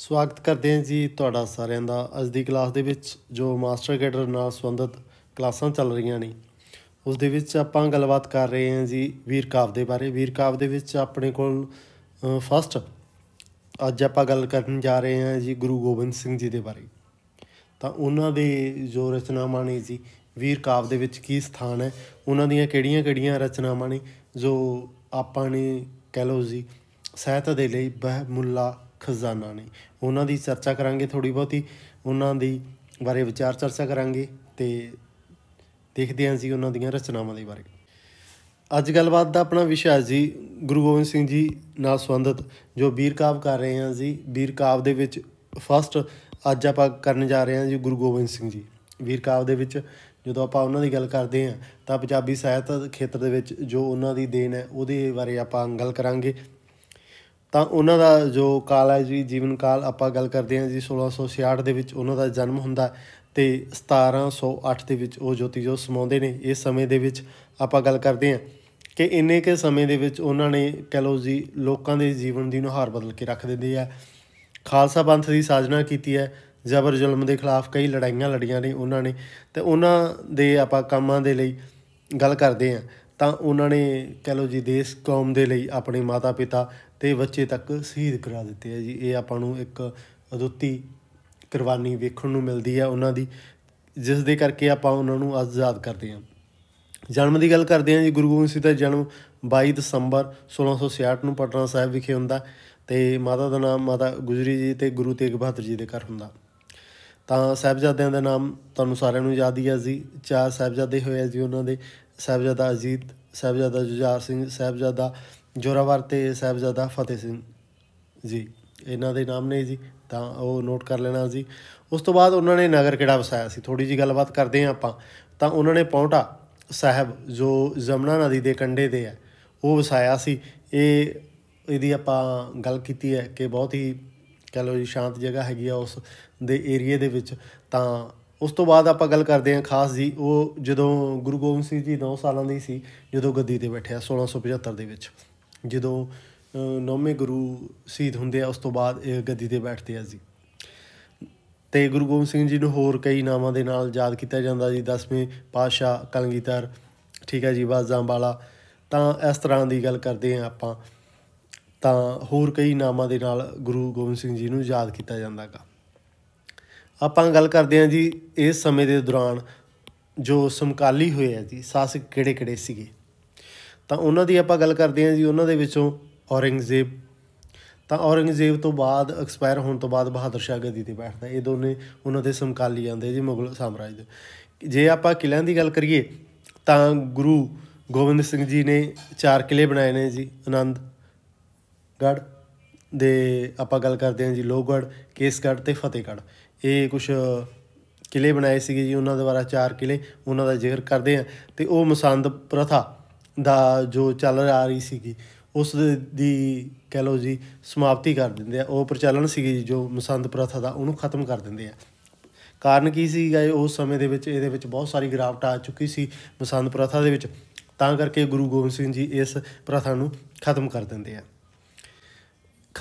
स्वागत करते हैं जी थोड़ा सारे का अज की क्लास के जो मास्टर कैडर नाल संबंधित क्लासा चल रही ने उस दे विच आपां गलबात कर रहे हैं जी वीर काव के बारे। वीर काव के अपने को फस्ट अज आप गल करन जा रहे हैं जी गुरु गोबिंद सिंह जी के बारे। तो उन्होंने जो रचनावां ने जी वीर काव के की स्थान है, उन्होंने केड़ियां रचनावां ने जो आपां ने कह लो जी साहित्य के लिए बहुमुल्ला खजाना ने, उन्हां दी चर्चा करांगे, थोड़ी बहुती उन्हां दी बारे विचार चर्चा करांगे ते देखदे हां जी उन्हां दीयां रचनावां दे बारे। अज गलबात दा अपना विशा जी गुरु गोबिंद सिंह जी नाल संबंधित जो वीर काव कर रहे हैं जी। वीर काव दे विच फस्ट अज आपां करन जा रहे हैं जी गुरु गोबिंद सिंह जी। वीर काव दे विच जदों आपां उन्हां दी गल करदे हां तां पंजाबी साहित खेतर दे विच जो उन्हां दी देन है उहदे बारे आपां गल करांगे। तो उन्हां दा जो काल है जी जीवन काल आपां गल करते हैं जी 1666 दे विच उन्हां दा जन्म हुंदा ते 1708 दे विच ओह ज्योति जोत समाउंदे ने। इस समय दे विच आपां गल करते हैं कि इन्ने के समय दे विच उन्हां ने कह लो जी लोकां दे जीवन दी नुहार बदल के रख दिंदी है। खालसा पंथ की साजना की है, जबर जुल्म के खिलाफ कई लड़ाइयां लड़ियां ने उन्होंने, तो उन्हां दे आपां कामां दे लई गल करते हैं। तो उन्होंने कह लो जी देश कौम के लिए अपने माता पिता तो बच्चे तक शहीद करा दिते है जी। ये आपू एक अदुती कुरबानी वेखण मिलती है उन्होंने, जिस दे करके आप उन्होंने आज़ाद करते हैं। जन्म की गल करते हैं जी गुरु गोबिंद सिंह का जन्म 22 दसंबर 1666 में पटना साहिब विखे हुंदा ते माता का नाम माता गुजरी जी ते गुरु तेग बहादुर जी के घर हुंदा। तो साहिबजादियां का नाम तुहानूं सारिआं नूं याद ही है जी। 4 साहिबजादे होए जी उन्होंने, साहिबजादा अजीत, साहिबजादा जुझार सिंह, साहिबजादा जोरावर ते साहिबजादा फतेह सिंह जी, इन्हां दे नाम ने जी। तां वो नोट कर लेना जी। उस तो बाद उन्होंने नगर किहड़ा वसाया सी, थोड़ी जी गलबात करते हैं आपां। तां उन्होंने पौंटा साहब जो जमुना नदी के कंढे दे है वो वसाया सी। इहदी आपां गल कीती है कि बहुत ही कह लो जी शांत जगह हैगी आ उस दे एरिए दे विच। तां उस तो बाद आपां गल करते हैं खास जी वो जदों गुरु गोबिंद सिंह जी 9 साल की सी जदों गद्दी ते बैठे 1675 दे विच, ਜਦੋਂ 9ਵੇਂ ਗੁਰੂ ਸ਼ਹੀਦ ਹੁੰਦੇ ਆ ਉਸ ਤੋਂ ਬਾਅਦ ਇਹ ਗੱਦੀ 'ਤੇ ਬੈਠਦੇ ਆ ਜੀ। ਅਤੇ ਗੁਰੂ ਗੋਬਿੰਦ ਸਿੰਘ ਜੀ ਨੂੰ ਹੋਰ ਕਈ ਨਾਵਾਂ ਦੇ ਨਾਲ ਯਾਦ ਕੀਤਾ ਜਾਂਦਾ ਜੀ, 10ਵੇਂ ਪਾਤਸ਼ਾਹ ਕਲਗੀਧਰ, ਠੀਕ ਹੈ ਜੀ, ਬਾਜਾਂ ਵਾਲਾ। ਤਾਂ ਇਸ ਤਰ੍ਹਾਂ ਦੀ ਗੱਲ ਕਰਦੇ ਹਾਂ ਆਪਾਂ। ਤਾਂ ਹੋਰ ਕਈ ਨਾਵਾਂ ਦੇ ਨਾਲ ਗੁਰੂ ਗੋਬਿੰਦ ਸਿੰਘ ਜੀ ਨੂੰ ਯਾਦ ਕੀਤਾ ਜਾਂਦਾ ਗਾ। ਆਪਾਂ ਗੱਲ ਕਰਦੇ ਹਾਂ ਜੀ ਇਸ ਸਮੇਂ ਦੇ ਦੌਰਾਨ ਜੋ ਸਮਕਾਲੀ ਹੋਏ ਆ ਜੀ ਸ਼ਾਸਕ ਕਿਹੜੇ ਕਿਹੜੇ ਸੀਗੇ। तो उन्होंने आप गल करते हैं जी उन्होंने औरंगजेब। तो औरंगजेब तो बाद एक्सपायर होने तो बाद बहादुर शाह गद्दी ते बैठता है। ये दोनों उन्होंने समकाली आते जी मुगल साम्राज्य के। जे आप किलों की गल करिए तो गुरु गोबिंद सिंह जी ने 4 किले बनाए ने जी। आनंदगढ़ दे आप गल करते हैं जी, लोहगढ़, केसगढ़ ते फतेहगढ़, ये कुछ किले बनाए सी जी उन्होंने द्वारा। 4 किले उन्होंने जिक्र करते हैं। तो वो मसंद प्रथा ਦਾ जो चल आ रही सी उस दी कह लो जी समाप्ति कर दिंदे आ। वो प्रचलन सी जो मसंद प्रथा दा उन्होंने खत्म कर दिंदे आ। कारण की सीगा उस समय दे विच इहदे विच बहुत सारी गिरावट आ चुकी सी मसंद प्रथा दे विच, तां करके गुरु गोबिंद सिंह जी इस प्रथा नूं खत्म कर दिंदे आ।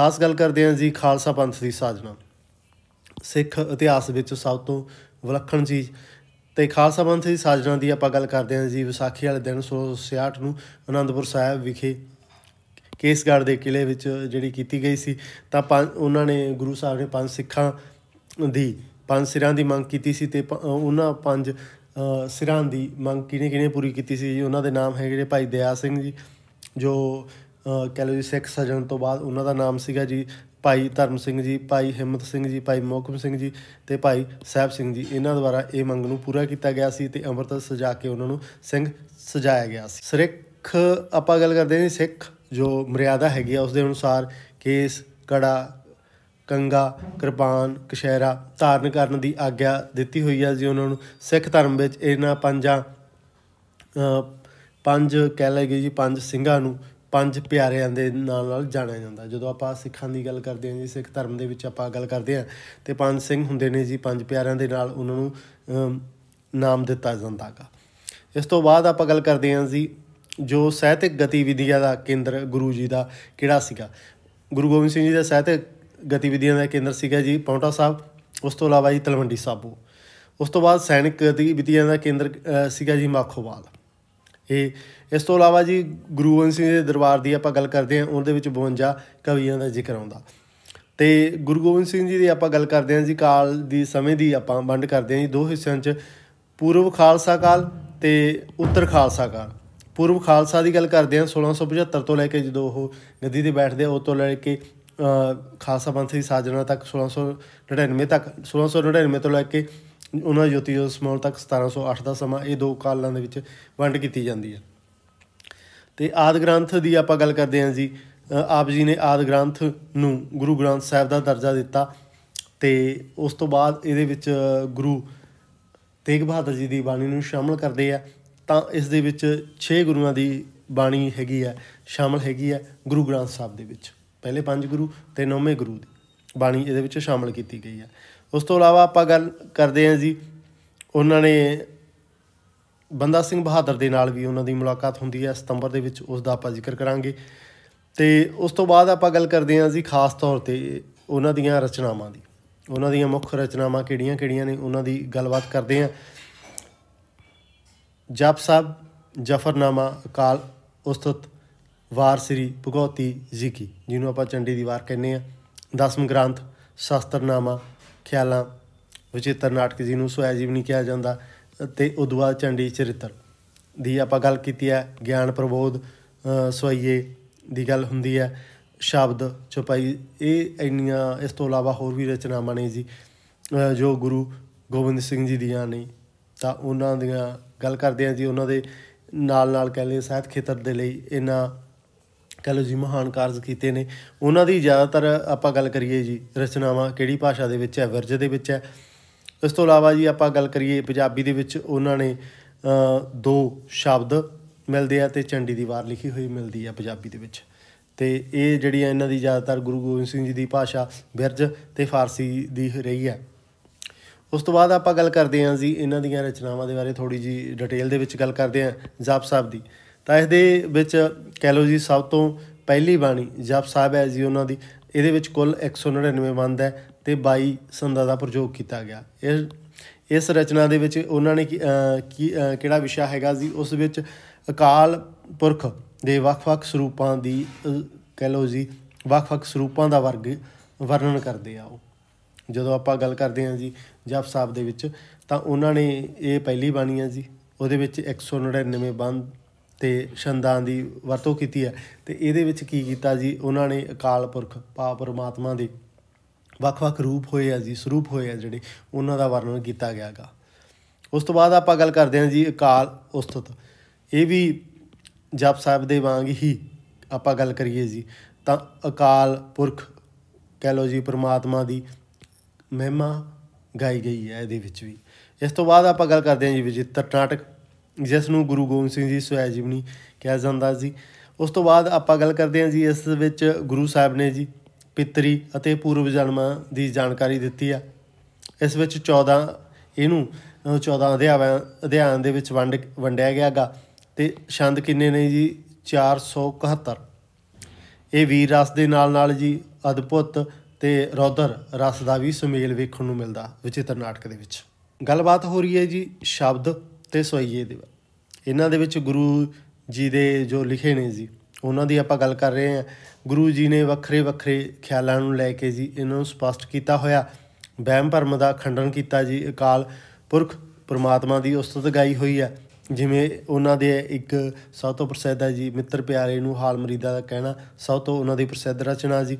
खास गल करते हैं जी खालसा पंथ की साजना, सिख इतिहास विच सब तो विलक्षण चीज़। तो खालसा पंथ की साजना की आप गल करते हैं जी। विसाखी वाले दिन 1666 में आनंदपुर साहब विखे केसगढ़ के किले जी की गई सी। तो उन्होंने गुरु साहब ने 5 सिखा दी 5 सिरां की मंग की सी। उन्होंने 5 सिरां की मंग किने किने पूरी की सी जी। उन्होंने नाम है भाई दया सिंह जी जो कह लो जी सिख सजन तो बाद उन्होंने नाम सीगा जी, भाई धर्म सिंह जी, भाई हिम्मत सिंह जी, भाई मोहकम सिंह जी ते भाई साहब सिंह जी। इन्हां द्वारा ये मंग नूं पूरा किया गया सी ते अमृत सजा के उन्होंने सिंह सजाया गया सी। सिख आपां गल करते हैं सिख जो मर्यादा हैगी उस दे अनुसार केस, कड़ा, कंगा, कृपान, कशहरा धारण करने की आग्या दिती हुई है जी। उन्होंने सिख धर्म विच इन्हां पंज कह लगे जी 5 सिंघां नूं पंज प्यारियां दे नाल नाल जाणिया जांदा। जदों आपां सिखां दी गल करदे हां जी सिख धर्म दे विच आपां गल करदे हां ते 5 सिंह हुंदे ने जी 5 प्यारियां दे नाल उन्हां नूं नाम दित्ता जांदा गा। इस तो बाद आपां गल करदे हां जी जो साहित्यक गतिविधियां दा केंद्र गुरु जी दा किहड़ा सीगा। गुरु गोबिंद सिंह जी दा साहित्यक गतिविधियां का केंद्र सीगा जी पौंटा साहब, उस तो इलावा जी तलवंडी साबो, उस तो बाद सैनिक गतिविधियां का केंद्र सीगा जी माखोवाल। ये इस तो इलावा जी गुरु गोबिंद सिंह के दरबार की आप गल करते हैं, उन्होंने 52 कवियों का जिक्र आता। तो गुरु गोबिंद सिंह जी की आप गल करते हैं जी, काल दी समय की आप वंड करते हैं जी दो हिस्सों में, पूर्व खालसा काल तो उत्तर खालसा काल। पूर्व खालसा की गल करते हैं 1675 तो लैके जो वो गद्दी पर बैठते हैं, उस तो लैके खालसा पंथ की साजना तक 1699 तक, 1699 तो लैके उन्होंने ज्योति जोत समौल तक 1708 का समा, ये दो कालों के वंड की जाती है। तो आदि ग्रंथ की आप गल करते हैं जी, आप जी ने आदि ग्रंथ नूं गुरु ग्रंथ साहब का दर्जा दिता। तो उस तो बाद गुरु तेग बहादुर जी की बाणी में शामिल करते हैं, तो इस दे विच 6 गुरुओं की बाणी हैगी है शामिल हैगी है गुरु ग्रंथ साहब के, पहले 5 गुरु तो 9वें गुरु की बाणी ये शामिल की गई है। उस तो इलावा आप गल करते हैं जी, उन्होंने बंदा सिंह बहादुर के नाल भी उन्होंने मुलाकात होंदी है सितंबर के विच, उसका आप जिक्र करांगे। तो उस तो बाद आप गल करते हैं जी खास तौर पर उन्हों दियां रचनावां दी, उन्हों दियां मुख रचनावां किहड़ियां किहड़ियां ने उन्हों की गलबात करते हैं। जप साहब, जफरनामा, अकाल उस्तत, वार श्री भगौती जी की जिन्होंने आप चंडी दी वार कहने हैं, दसम ग्रंथ, शास्त्रनामा, ख्यालां, विचित्र नाटक जिन्होंने स्वै जीवनी कहा जाता, तो उदू बाद चंडी चरित्र की आप गल की है, ज्ञान प्रबोध सवैये की गल होंदी है, शब्द छपाई, ये इनिया। इस तो इलावा होर भी रचनावां ने जी जो गुरु गोबिंद सिंह जी दियां ने, तो उन्हों दियां गल करते हैं जी। उन्होंने कह लें साहित खेत्र के लिए इन्ना कह लो जी महान कारज किए ने। उन्होंने ज़्यादातर आप गल करिए जी रचनावां किहड़ी भाषा दे विच है, विरज दे विच है। इस तो इलावा जी आप गल करिए पंजाबी दे विच उन्होंने 2 शब्द मिलते हैं, तो चंडी दी वार लिखी हुई मिलती है पंजाबी दे विच। ते ये जिहड़ी इन्हां दी ज़्यादातर गुरु गोबिंद सिंह जी की भाषा बिरज ते फारसी दी रही है। उस तो बाद आप गल करते हैं जी इन्हां दी रचनावां दे बारे थोड़ी जी डिटेल दे विच गल करते हैं। जाप साहब दी तां इस दे विच कह लो जी सब तो पहली बाणी जाप साहब है जी, उन्हां दी इहदे विच कुल 199 बंद है ते 22 संदां दा प्रयोग किया गया। इस रचना दे विच उन्होंने किहड़ा विशा हैगा जी, उस विच अकाल पुरख दे ਵੱਖ-ਵੱਖ ਸਰੂਪਾਂ ਦੀ कह लो जी ਵੱਖ-ਵੱਖ ਸਰੂਪਾਂ ਦਾ वर्ग वर्णन करते हैं। ਜਦੋਂ ਆਪਾਂ गल करते हैं जी जप साहब ਦੇ ਵਿੱਚ ਤਾਂ ਉਹਨਾਂ ने ये पहली बाणी है जी, ਉਹਦੇ ਵਿੱਚ 199 ਬੰਦ ਤੇ ਛੰਦਾਂ ਦੀ ਵਰਤੋਂ ਕੀਤੀ ਹੈ। ਤੇ ਇਹਦੇ ਵਿੱਚ ਕੀ ਕੀਤਾ ਜੀ, ਉਹਨਾਂ ਨੇ ਅਕਾਲ ਪੁਰਖ ਭਾਵ ਪਰਮਾਤਮਾ ਦੇ ਵੱਖ-ਵੱਖ रूप होए है जी, स्वरूप होए है ਜਿਹੜੇ ਉਹਨਾਂ ਦਾ वर्णन किया गया गा। उस तो बाद आप गल करते हैं जी अकाल उस्तत, ये भी जप साहब दे वांग ही आप गल करिए जी तो अकाल पुरख कह लो जी परमात्मा की महिमा गाई गई है ये भी। इस तो बाद आप गल करते हैं जी विचित्र नाटक, जिसनों गुरु गोबिंद सिंह जी स्वै जीवनी कहा जाता जी। उस तो बाद आप गल करते हैं जी इस विच गुरु साहब ने जी पितरी अते पूर्व जन्मां की जानकारी दिती है। इस विच 14 इनू 14 अध्यायां दे विच वंडिया गया गा। तो छंद किन्ने ने जी 471, ये वीर रस के नाल जी अद्भुत ते रौदर रस का भी सुमेल वेखण नूं मिलदा विचित्र नाटक दे विच। गलबात हो रही है जी शब्द ते सवैये दे, इन्हां दे विच गुरु जी दे जो लिखे ने जी उन्हां दी आपां गल कर रहे हैं। गुरु जी ने वक्रे वक्रे ख्यालां नूं लैके जी इन्हां नूं स्पष्ट कीता होया, वहम भरम दा खंडन कीता जी। अकाल पुरख परमात्मा दी उस्तत गाई होई है, जिमें उन्हां दे एक सब तो प्रसिद्ध है जी मित्र प्यारे नूं हाल मुरीदा दा कहना, सब तो उन्हां दी प्रसिद्ध रचना जी।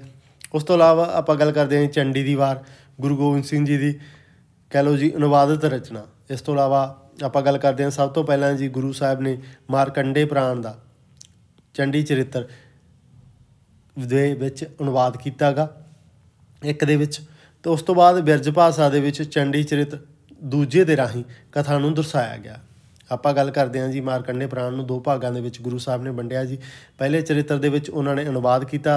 उस तो इलावा आप गल करते हैं चंडी दी वार, गुरु गोबिंद सिंह जी की कह लो जी अनुवादित रचना। इस तो इलावा आप गल करते हैं सब तो पहला जी गुरु साहब ने मारकंडे प्राण का चंडी चरित्र दे विच अनुवाद किया गा एक दे विच। तो उस तो बाद बिरज भाषा दे विच चंडी चरित्र दूजे दे राही कथा नूं दर्शाया गया। आप गल करते हैं जी मारकंडे प्राण नूं 2 भागों के विच गुरु साहब ने वंडिया जी। पहले चरित्र दे विच उन्होंने अनुवाद किया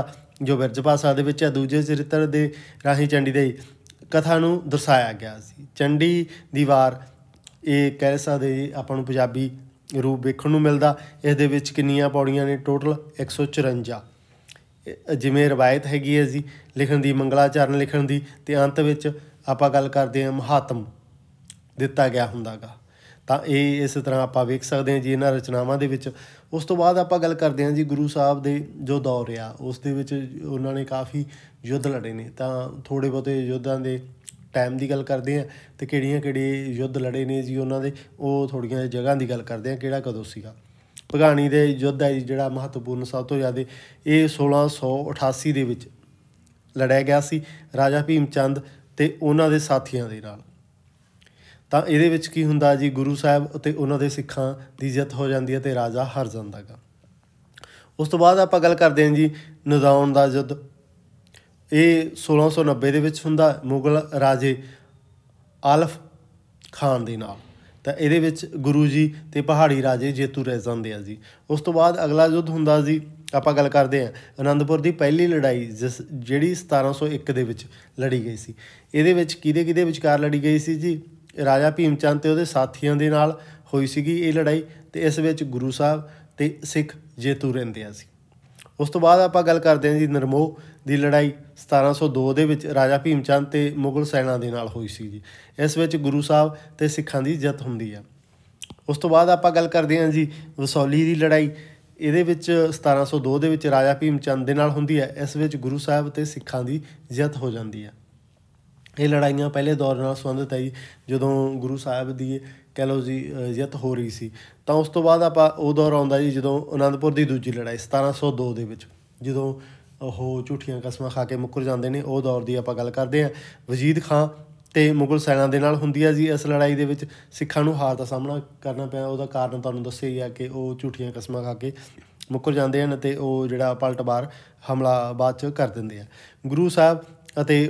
जो बिरज भाषा दे विच है, दूजे चरित्र दे राही चंडी दी कथा नूं दर्शाया गया सी। चंडी दी वार ये कह सकते जी आपां नूं पंजाबी रूप वेखण नूं मिलदा। इस दे विच कितनियां पौड़ियां ने, टोटल 154। जिमें रवायत हैगी है जी लिखण की, मंगलाचरण लिखण की। तो अंत में आप गल करते हैं महात्म दिता गया हुंदा गा तां ये इस तरह आप वेख सकते हैं जी इन्हां रचनावां दे विच। उस तो बाद आप गल करते हैं जी गुरु साहब दे जो दौर आ उस दे विच उन्हां ने काफ़ी युद्ध लड़े ने, तां थोड़े बहुते युद्धां दे टाइम की गल करते हैं तो किहड़े युद्ध लड़े ने जी उन्हां दे ओह थोड़ियां जगह की गल करते हैं किहड़ा कदों सीगा। भगाणी दे युद्ध है जी जिहड़ा महत्वपूर्ण सब तो ज़्यादा ये 1688 दे विच लड़या गया सी राजा भीम चंद ते उन्हां दे साथियां दे नाल। तो ये की होंगे जी गुरु साहब तो उन्होंने सिखा की जित हो जाती है तो राजा हार जाता गा। उस तो बाद आप गल करते हैं जी नदौन का युद्ध, ये 1690 होंगे मुगल राजे आलफ खान के नाल। तो ये गुरु जी तो पहाड़ी राजे जेतू रह जाते हैं जी। उस तो बाद अगला युद्ध होंगे जी आप गल करते हैं आनंदपुर की पहली लड़ाई जिस जी 1701 लड़ी गई सी। ये किदे विचकार लड़ी गई सी जी राजा भीम चंद ते उहदे साथियां दे नाल होई सीगी ये लड़ाई, तो इस विच गुरु साहब ते सिख जेतू रहिंदे आ सी। उस तो बाद आपां गल करदे हां जी निरमोह दी लड़ाई 1702 दे विच राजा भीम चंद ते मुगल सैना दे नाल होई सी जी, इस विच गुरु साहब ते सिखां दी जित हुंदी है। उस तो बाद आपां गल करदे हां जी वसौली दी लड़ाई, इहदे विच 1702 दे विच राजा भीम चंद दे नाल हुंदी है, इस विच गुरु साहब ते सिखां दी जित हो जांदी है। ये लड़ाइयाँ पहले दौर नाल संबंधित है जी जदों गुरु साहब की कह लो जी जित हो रही सी। तो उस तो बाद आप वो दौर आता जी जदों आनंदपुर की दूजी लड़ाई 1702 दे विच जदों ओह झूठियां कस्मां खा के मुकर जाते हैं उस दौर की आप गल करते हैं। वजीद खां ते मुगल सैना दे नाल हुंदी है जी, इस लड़ाई दे विच सिखां नूं हार दा सामना करना पिया। उहदा कारण तुहानूं दस्सिआ ही आ कि वो झूठियां कस्मां खा के मुकर जाते हैं तो वो जिहड़ा पलटवार हमला बाद च कर दिंदे आ। गुरु साहब अते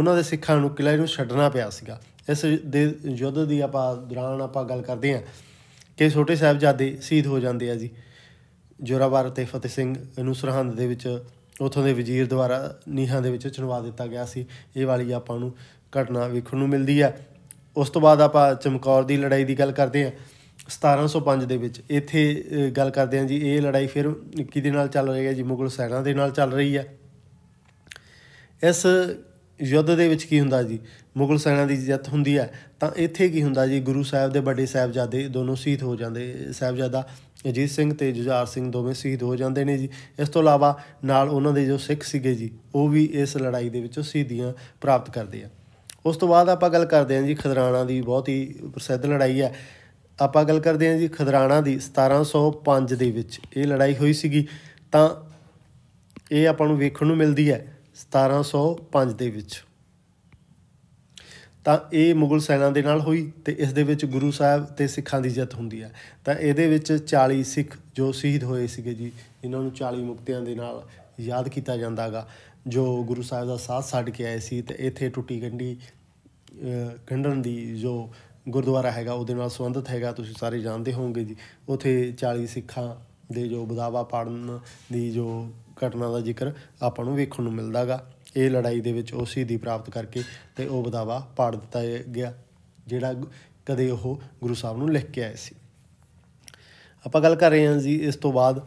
उन्होंने सिखा किले में छड्डना पिया सीगा। इस युद्ध की आप दौरान आप गल करते हैं कि छोटे साहबजादे शहीद हो जाते हैं जी, जोरावर ते फतेह सिंह सरहद के उतों के वजीर द्वारा नीहां दे विच चुनवा दिता गया सी। ये वाली आपां नूं घटना वेखण नूं मिलदी है। उस तो बाद आप चमकौर की लड़ाई की गल करते हैं 1705 दे विच, इत्थे गल करते हैं जी ये लड़ाई फिर किहदे नाल चल रही है जी मुगल सैना दे नाल चल रही है। इस युद्ध दे विच की हुंदा जी मुगल सैना की जित हुंदी है। तो इत्थे की हुंदा जी गुरु साहब दे बड़े साहबजादे दोनों शहीद हो जाते, साहबजादा अजीत सिंह ते जुझार सिंह दोवें शहीद हो जाते हैं जी। इस तो इलावा नाल उन्हां दे जो सिख सीगे जी वो भी इस लड़ाई दे विच शहीदियां प्राप्त करते हैं। उस तो बाद आप गल करते हैं जी खिदराना की बहुत ही प्रसिद्ध लड़ाई है। आप गल करते हैं जी खिदराना की 1705 दे विच ये लड़ाई हुई सीगी। तां ये आपां नूं वेखण नूं मिलदी है 1705 दे विच। तां ये मुगल सैना दे नाल होई ते इस दे विच गुरु साहब ते सिखां दी जित हुंदी है। तां इहदे विच 40 सिख जो शहीद होए सीगे जी, इन्हां नूं 40 मुक्तियां दे नाल याद कीता जांदा गा जो गुरु साहब दा साथ छड्ड के आए सी। ते इत्थे टुटी गंढी गंढण दी जो गुरुद्वारा हैगा उहदे नाल संबंधित हैगा, तुसीं सारे जानते होवोगे जी। उत्थे 40 सिखां दे जो बदावा पाड़न दी जो घटना का जिक्र आपां नूं वेखण नूं मिलदा गा। ये लड़ाई दे विच उह शहीदी प्राप्त करके ते उह बदावा पाड़ दिता गया जिहड़ा कदे उह गुरु साहब नूं लिख के आए सी। आपां गल कर रहे हां जी इस तो बाद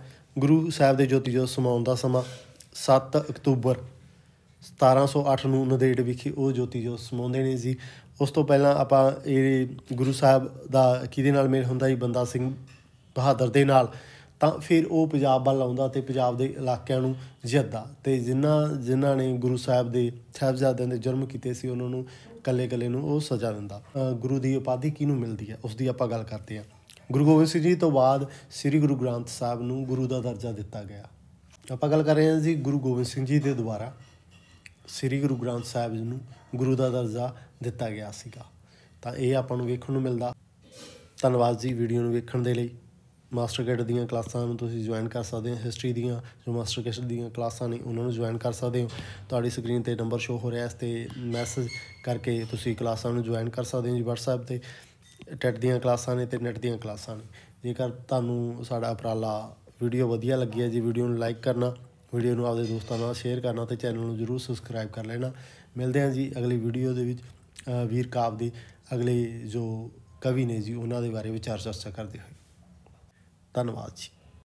गुरु साहब दे ज्योति जोत समाउण दा समा 7 अक्तूबर 1708 नूं नदेड़ विखे उह ज्योति जोत समाउंदे ने जी। उस तो पहलां आपां ये गुरु साहब दा किहदे नाल मेल हुंदा जी बंदा सिंह बहादुर दे नाल। तो फिर वो पंजाब वाल आउंदा ते पंजाब के इलाकों जितदा ते जिन्हों ने गुरु साहब के साहबजादे ने जुर्म किए सी उन्होंने कल्ले कल्ले नूं सज़ा दिंदा। गुरु की उपाधि किनूं मिलती है उसकी आप गल करते हैं। गुरु गोबिंद सिंह जी तो बाद श्री गुरु ग्रंथ साहब नूं गुरु का दर्जा दिता गया। आप गल कर रहे हैं जी गुरु गोबिंद सिंह जी के द्वारा श्री गुरु ग्रंथ साहब नूं गुरु का दर्जा दिता गया सीगा। तो ये आपां नूं वेखण नूं मिलदा। धन्नवाद जी वीडियो नूं वेखण दे लई। मास्टर कैड दीयां क्लासां तुसीं ज्वाइन कर सकते हो, हिस्टरी दीयां जो मास्टर कैड दीयां क्लासां ने उन्होंने ज्वाइन कर सकते हो। तुहाडी स्क्रीन ते नंबर शो हो रहा इस ते मैसेज करके तुसीं क्लासां नूं ज्वाइन कर सकते हो जी। WhatsApp ते टैट दीयां क्लासां ने ते नैट दीयां क्लासां ने। जेकर तुहानूं साडा उपराला वीडियो वधिया लगी है जी वीडियो नूं लाइक करना, वीडियो नूं आपदे दोस्तां नाल शेयर करना ते चैनल नूं जरूर सबसक्राइब कर लेना। मिलदे हां जी अगली वीडियो दे विच वीर काव्य दे अगले जो कवि ने जी उन्हां दे बारे विचार चर्चा करदे होए। धन्यवाद जी।